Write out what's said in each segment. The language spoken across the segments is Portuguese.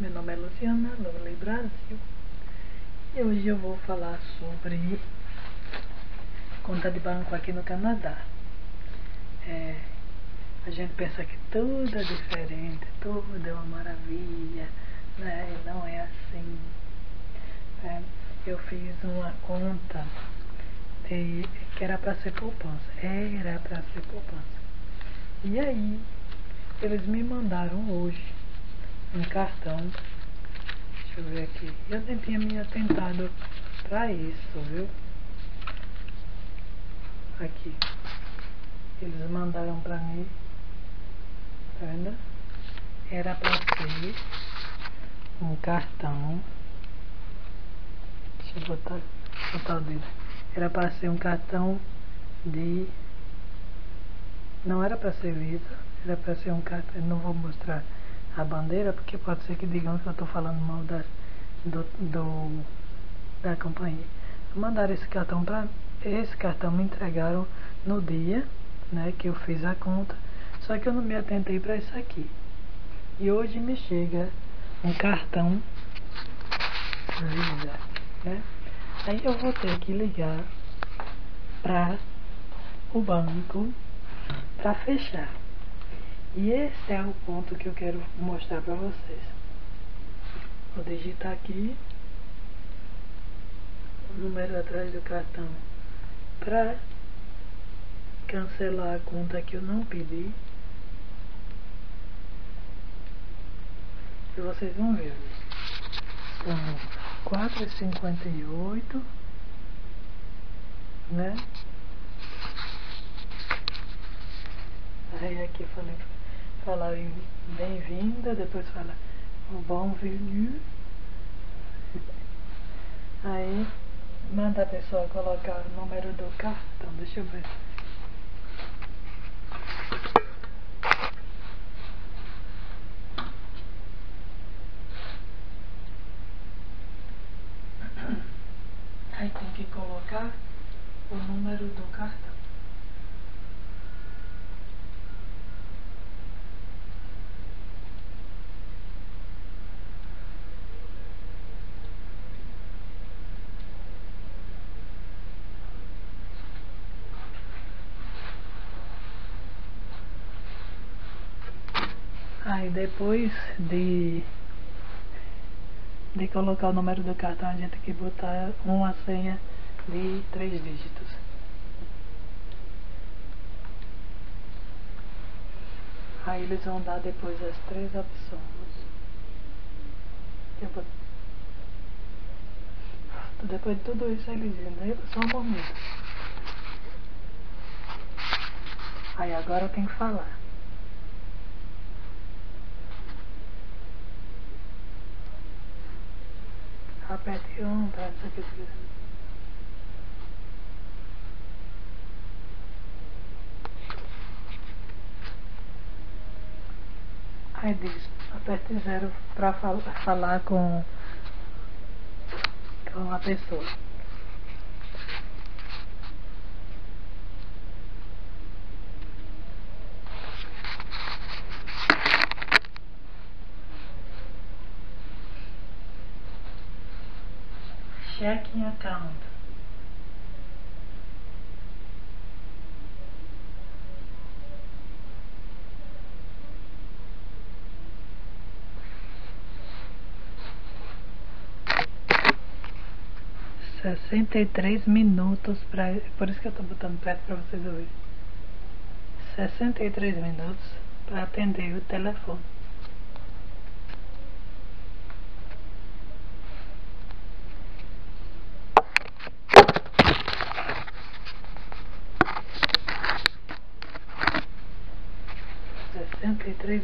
Meu nome é Luziana, Luli Brasil, e hoje eu vou falar sobre conta de banco aqui no Canadá. A gente pensa que tudo é diferente, tudo é uma maravilha, né? E não é assim. Eu fiz uma conta que era para ser poupança, e aí eles me mandaram hoje um cartão, deixa eu ver aqui, eu nem tinha me atentado para isso, viu? Aqui, eles mandaram para mim, tá vendo? Era para ser um cartão, deixa eu botar o dedo, era para ser um cartão de, não era para ser Visa, era para ser um cartão, não vou mostrar a bandeira, porque pode ser que digam que eu estou falando mal da companhia. Mandaram esse cartão para me entregaram no dia, né, que eu fiz a conta, só que eu não me atentei para isso aqui. E hoje me chega um cartão Visa, né? Aí eu vou ter que ligar para o banco para fechar. E esse é o ponto que eu quero mostrar para vocês. Vou digitar aqui o número atrás do cartão para cancelar a conta que eu não pedi. E vocês vão ver. São 4,58, né? Aí aqui eu falei, falar bem-vinda, depois falar bom-vindo. Aí manda a pessoa colocar o número do cartão, deixa eu ver. Aí tem que colocar o número do cartão. Aí depois de colocar o número do cartão, a gente tem que botar uma senha de 3 dígitos. Aí eles vão dar depois as 3 opções. Depois de tudo isso eles dizem, só um momento. Aí agora eu tenho que falar. Aperte 1 para desabilitar. Aí diz, aperte 0 para falar com a pessoa. Check in account. Pra, por isso que eu tô botando perto para vocês ouvirem. 63 minutos para atender o telefone.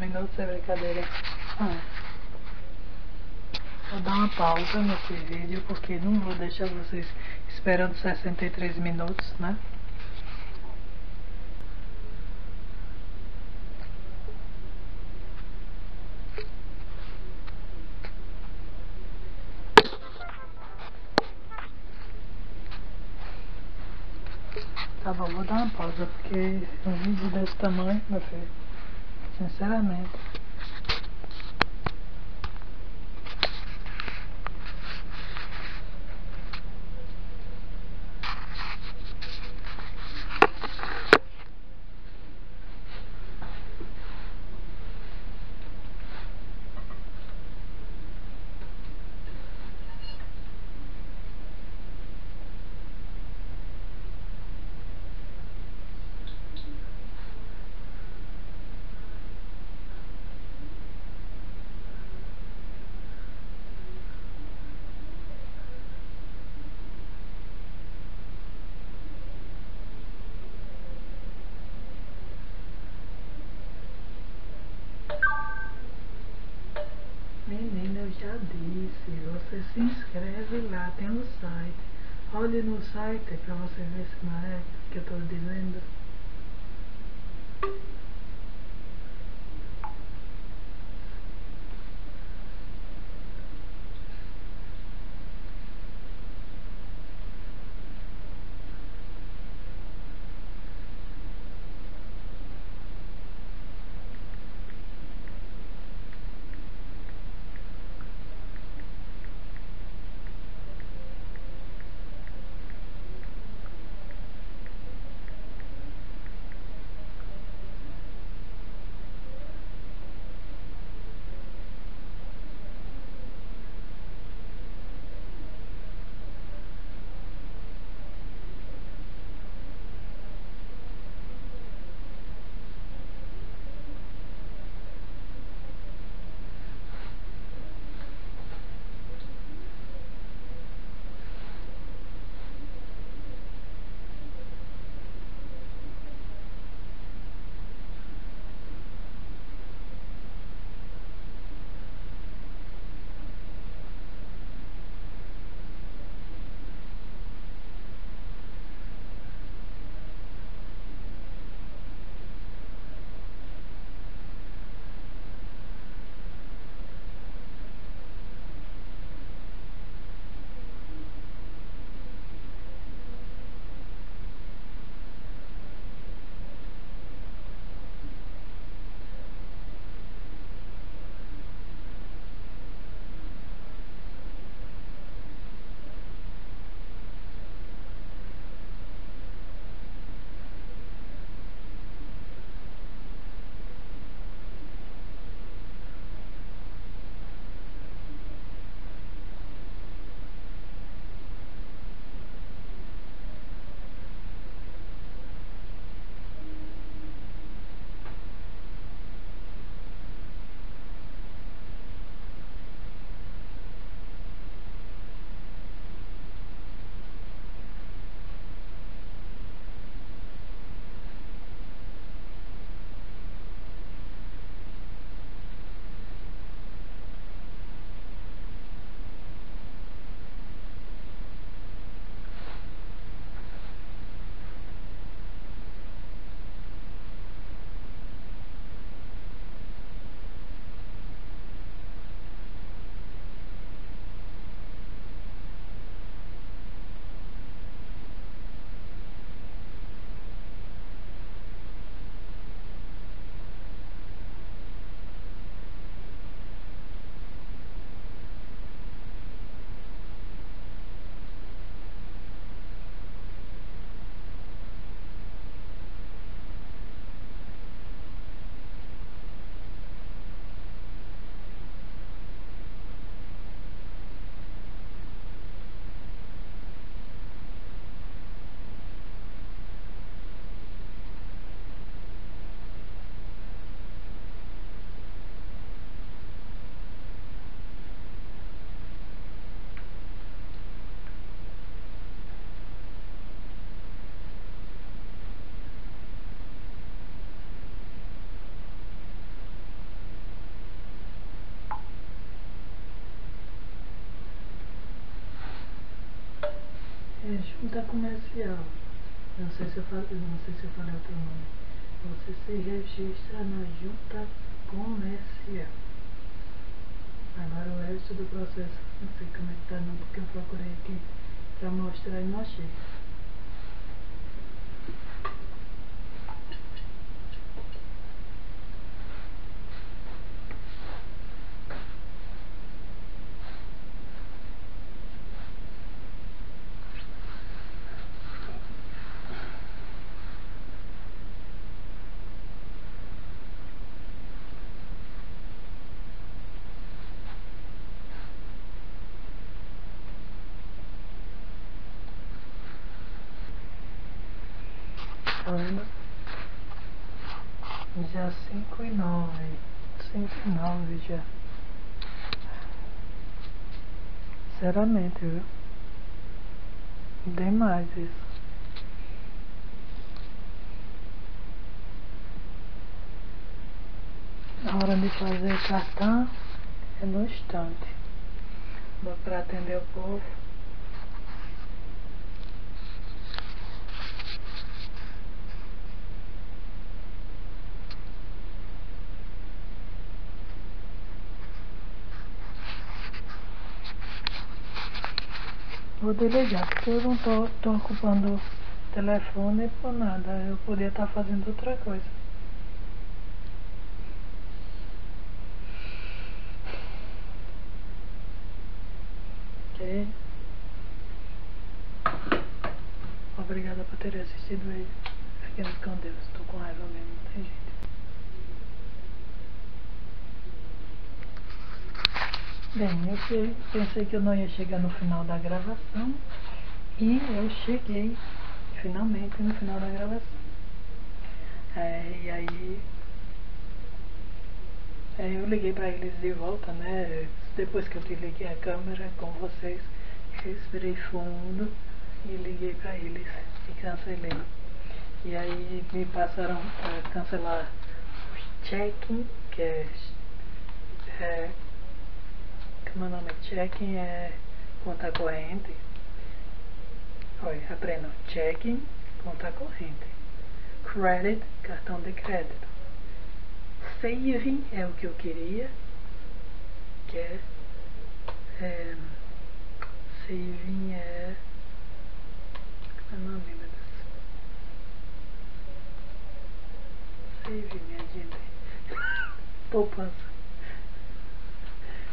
Minutos é brincadeira. Vou dar uma pausa nesse vídeo porque não vou deixar vocês esperando 63 minutos, né? Tá bom, vou dar uma pausa porque um vídeo desse tamanho, meu filho, sinceramente. Menina, eu já disse, você se inscreve lá, tem um site. Olhe no site pra você ver se não é o que eu tô dizendo. Junta Comercial, não sei se eu falei outro nome. Você se registra na Junta Comercial. Agora o resto do processo não sei como é que tá não, porque eu procurei aqui pra mostrar e não achei. Já 5 e 9 já. Sinceramente, viu? Demais isso. Na hora de fazer cartão, é no instante. Para atender o povo. Vou delegar, porque eu não estou ocupando o telefone por nada. Eu podia estar fazendo outra coisa. Ok. Obrigada por ter assistido ele. Fiquem com Deus. Estou com raiva mesmo, não tem jeito. Bem, eu pensei que eu não ia chegar no final da gravação e eu cheguei finalmente no final da gravação. E aí eu liguei pra eles de volta, né? Depois que eu desliguei a câmera com vocês, respirei fundo e liguei pra eles e cancelei. E aí me passaram pra cancelar o check-in, que é meu nome é check-in, é conta corrente. Olha, aprendam. Check-in, conta corrente. Credit, cartão de crédito. Saving é o que eu queria, que é saving é... Como é o nome disso? Saving, minha gente. Poupança.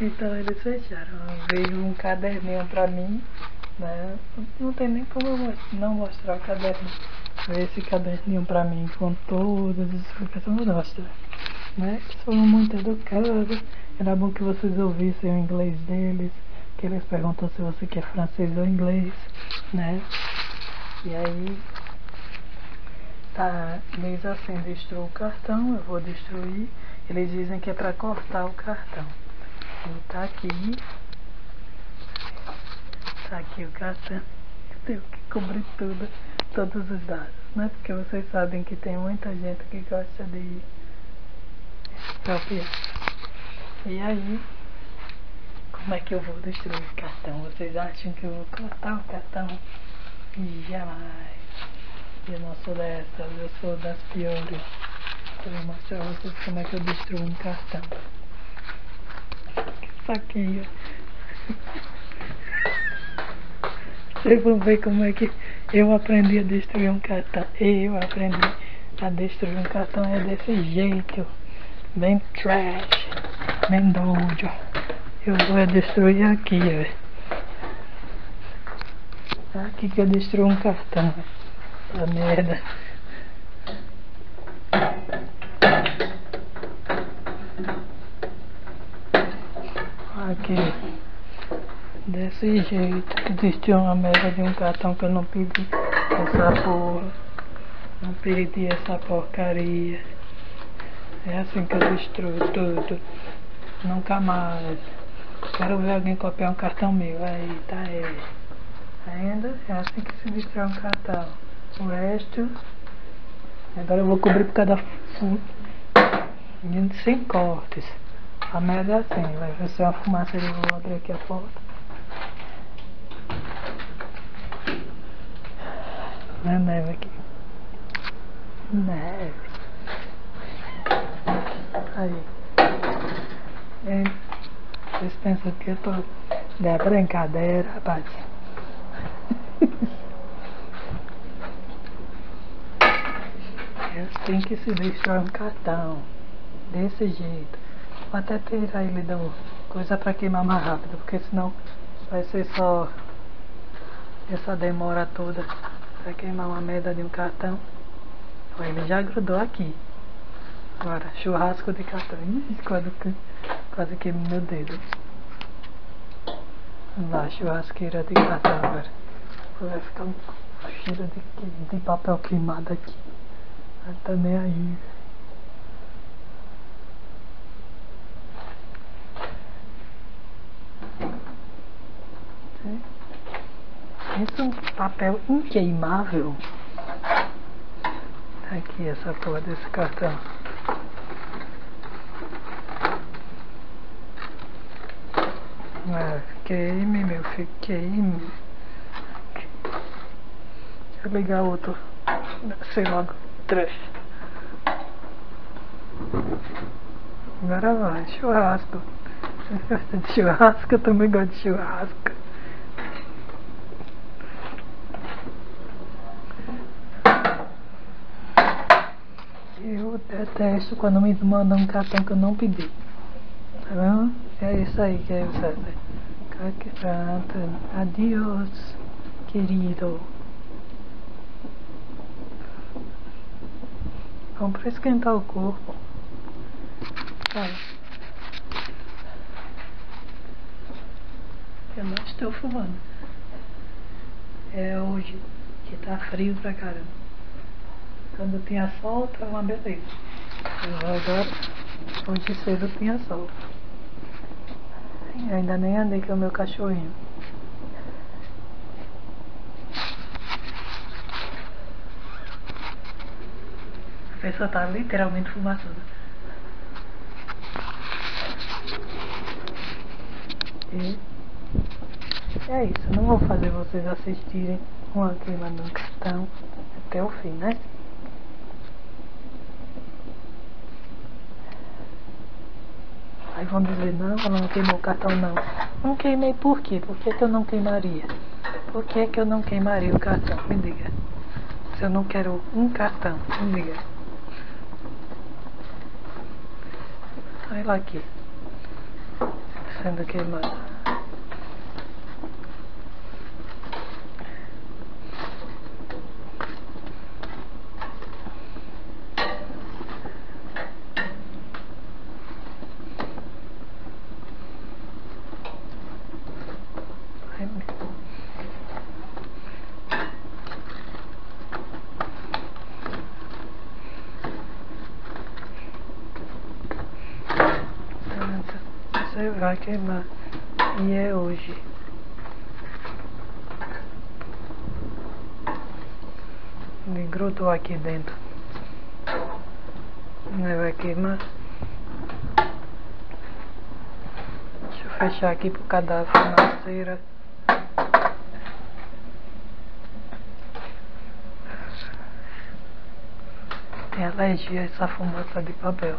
Então eles fecharam, veio um caderninho pra mim, né? Não tem nem como eu não mostrar o caderninho. Veio esse caderninho pra mim com todas as explicações nossas, né? Eles foram muito educados, era bom que vocês ouvissem o inglês deles, que eles perguntam se você quer francês ou inglês, né? E aí, tá, eles assim, destruam o cartão, eu vou destruir, eles dizem que é pra cortar o cartão. Tá aqui. Tá aqui o cartão. Eu tenho que cobrir tudo, todos os dados, né? Porque vocês sabem que tem muita gente que gosta de copiar. E aí, como é que eu vou destruir o cartão? Vocês acham que eu vou cortar o cartão? Jamais. Eu não sou dessas, eu sou das piores. Eu vou mostrar a vocês como é que eu destruo um cartão. Saquinho. Vocês vão ver como é que eu aprendi a destruir um cartão. Eu aprendi a destruir um cartão é desse jeito, bem trash, bem doido. Eu vou destruir aqui, ó. Aqui que eu destruo um cartão. Essa merda. Aqui, desse jeito, existe uma merda de um cartão que eu não pedi essa porra, não perdi essa porcaria. É assim que eu destruo tudo, nunca mais. Quero ver alguém copiar um cartão meu, aí tá ele. Ainda é assim que se destrói um cartão. O resto, agora eu vou cobrir por cada fundo, sem cortes. A merda é assim, vai ver se é uma fumaça. Eu vou abrir aqui a porta. Olha neve aqui. Neve. Aí. Vocês pensam que eu tô de brincadeira, rapaz. É assim que se destrói um cartão. Desse jeito. Vou até tirar ele da coisa pra queimar mais rápido, porque senão vai ser só essa demora toda pra queimar uma merda de um cartão. Ele já grudou aqui. Agora, churrasco de cartão. Quase queimou meu dedo. Vamos lá, churrasqueira de cartão agora. Vai ficar um cheiro de papel queimado aqui. Não tá nem aí. Esse é um papel inqueimável. Tá aqui essa porra desse cartão. Fiquei-me, meu, fiquei-me. Deixa eu ligar outro, sei lá, trash. Agora vai, churrasco. Você gosta de churrasco? Eu também gosto de churrasco. Eu detesto quando me mandam um cartão que eu não pedi. Tá vendo? É isso aí que é o César. Adiós, querido. Vamos para esquentar o corpo. Olha. Eu não estou fumando. É hoje que tá frio pra caramba. Quando tinha sol, tá uma beleza. Agora, hoje cedo tinha sol. Eu ainda nem andei com o meu cachorrinho. A pessoa tá literalmente fumaçuda. E é isso. Não vou fazer vocês assistirem uma queima no cristão até o fim, né? Aí vão dizer, não, eu não queimou o cartão, não. Não queimei por quê? Por que que eu não queimaria? Por que que eu não queimaria o cartão? Me diga. Se eu não quero um cartão, me diga. Olha lá aqui. Sendo queimado. Vai queimar, e é hoje. Me grudou aqui dentro. Vai queimar. Deixa eu fechar aqui pro cadáver na cera. Tem alergia a essa fumaça de papel.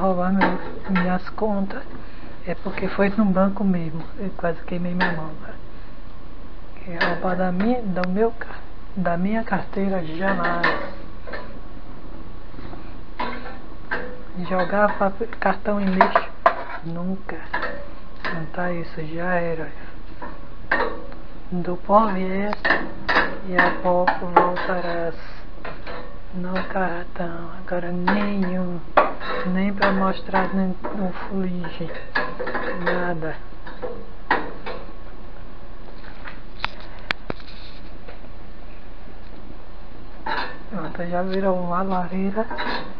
Roubar minhas contas é porque foi no banco mesmo. Eu quase queimei minha mão. É roubar da minha carteira, jamais. Jogar cartão em lixo, nunca. Não tá isso, já era. Do pó vier e a pó voltarás. Não cartão, agora nenhum. Nem pra mostrar, nem um fuligem, nada. Pronto, já virou uma lareira.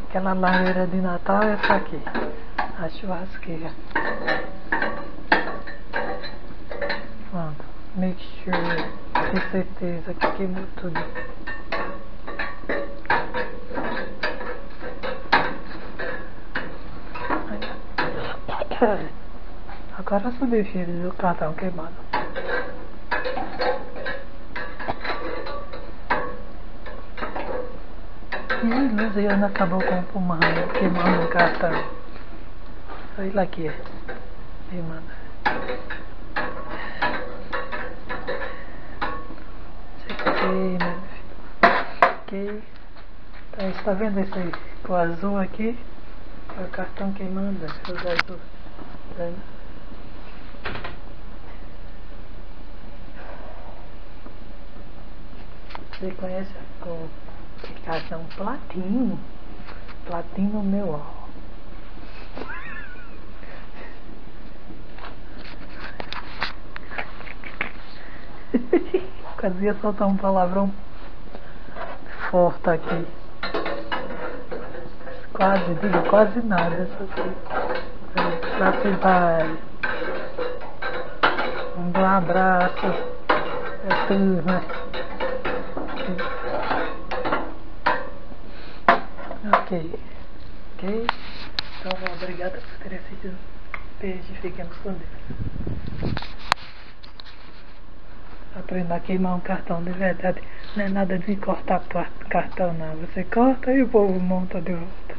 Aquela lareira de Natal é essa aqui, a churrasqueira. Pronto, make sure, tenho certeza que queimou tudo. Agora subi, filho, o cartão queimado. E Luziana acabou com o pulmão, queimando o cartão. Olha lá aqui. Queimando. Cheguei, meu filho. Então, está vendo esse o azul aqui? É o cartão queimando, o azul. Você conhece a cor de cartão platino? Platino, meu ó. Quase ia soltar um palavrão. conforto aqui. Quase, digo, quase nada. Lá se vai. Um bom abraço. É tudo, né? Ok. Ok? Então, obrigada por terem assistido. Beijo e fiquemos com Deus. Aprenda a queimar um cartão de verdade. Não é nada de cortar cartão, não. Você corta e o povo monta de volta.